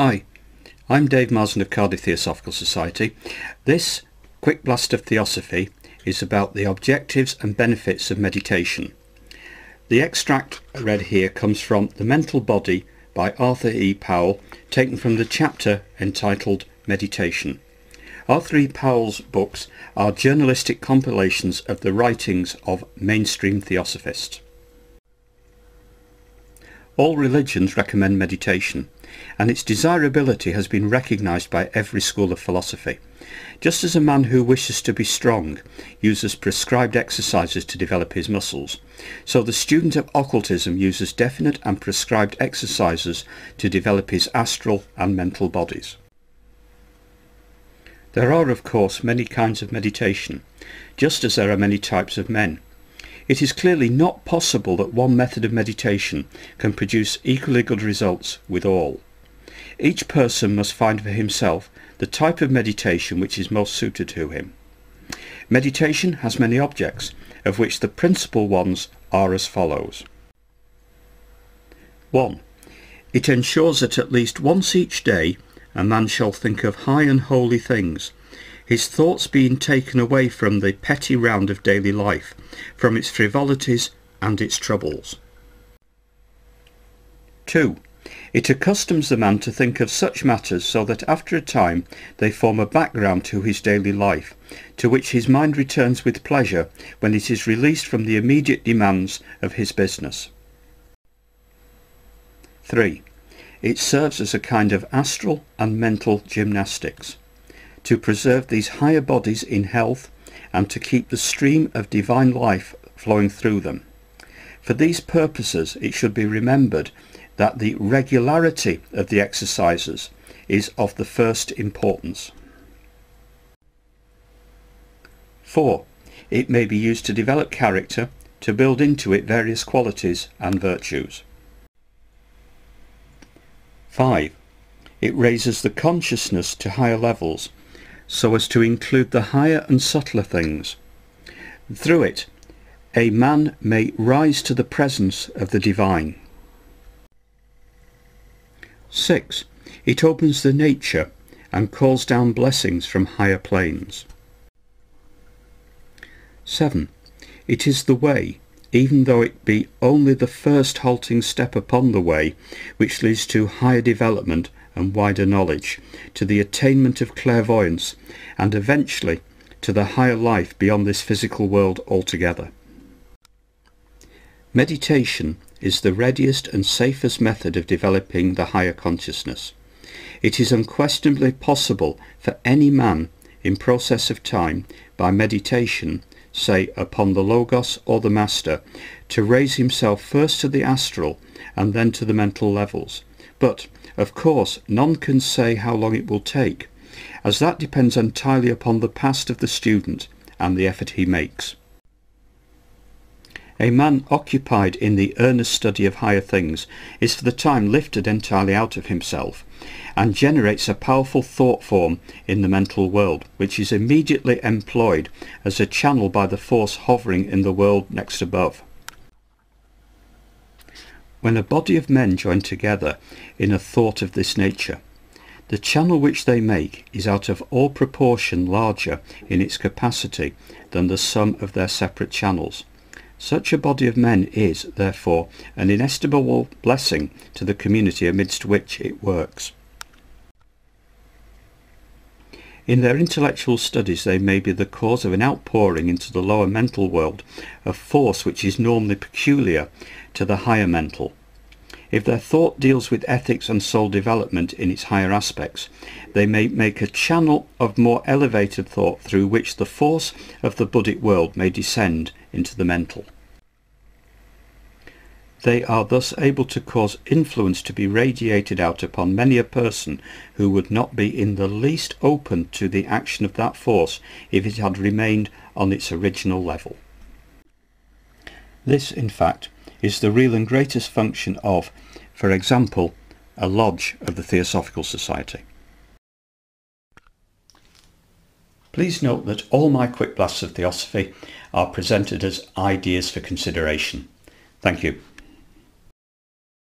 Hi, I'm Dave Marsden of Cardiff Theosophical Society. This quick blast of Theosophy is about the objectives and benefits of meditation. The extract read here comes from The Mental Body by Arthur E. Powell, taken from the chapter entitled Meditation. Arthur E. Powell's books are journalistic compilations of the writings of mainstream theosophists. All religions recommend meditation, and its desirability has been recognised by every school of philosophy. Just as a man who wishes to be strong uses prescribed exercises to develop his muscles, so the student of occultism uses definite and prescribed exercises to develop his astral and mental bodies. There are, of course, many kinds of meditation, just as there are many types of men. It is clearly not possible that one method of meditation can produce equally good results with all. Each person must find for himself the type of meditation which is most suited to him. Meditation has many objects, of which the principal ones are as follows. 1. It ensures that at least once each day a man shall think of high and holy things, his thoughts being taken away from the petty round of daily life, from its frivolities and its troubles. 2. It accustoms the man to think of such matters so that after a time they form a background to his daily life, to which his mind returns with pleasure when it is released from the immediate demands of his business. 3. It serves as a kind of astral and mental gymnastics, to preserve these higher bodies in health and to keep the stream of divine life flowing through them. For these purposes it should be remembered that the regularity of the exercises is of the first importance. 4. It may be used to develop character, to build into it various qualities and virtues. 5. It raises the consciousness to higher levels, so as to include the higher and subtler things. Through it, a man may rise to the presence of the divine. 6. It opens the nature and calls down blessings from higher planes. 7. It is the way, even though it be only the first halting step upon the way, which leads to higher development and wider knowledge, to the attainment of clairvoyance, and eventually to the higher life beyond this physical world altogether. Meditation is the readiest and safest method of developing the higher consciousness. It is unquestionably possible for any man in process of time, by meditation, say upon the Logos or the Master, to raise himself first to the astral and then to the mental levels. But, of course, none can say how long it will take, as that depends entirely upon the past of the student and the effort he makes. A man occupied in the earnest study of higher things is for the time lifted entirely out of himself, and generates a powerful thought form in the mental world, which is immediately employed as a channel by the force hovering in the world next above. When a body of men join together in a thought of this nature, the channel which they make is out of all proportion larger in its capacity than the sum of their separate channels. Such a body of men is, therefore, an inestimable blessing to the community amidst which it works. In their intellectual studies they may be the cause of an outpouring into the lower mental world of force which is normally peculiar to the higher mental. If their thought deals with ethics and soul development in its higher aspects, they may make a channel of more elevated thought through which the force of the Buddhic world may descend into the mental. They are thus able to cause influence to be radiated out upon many a person who would not be in the least open to the action of that force if it had remained on its original level. This, in fact, is the real and greatest function of, for example, a lodge of the Theosophical Society. Please note that all my quick blasts of Theosophy are presented as ideas for consideration. Thank you.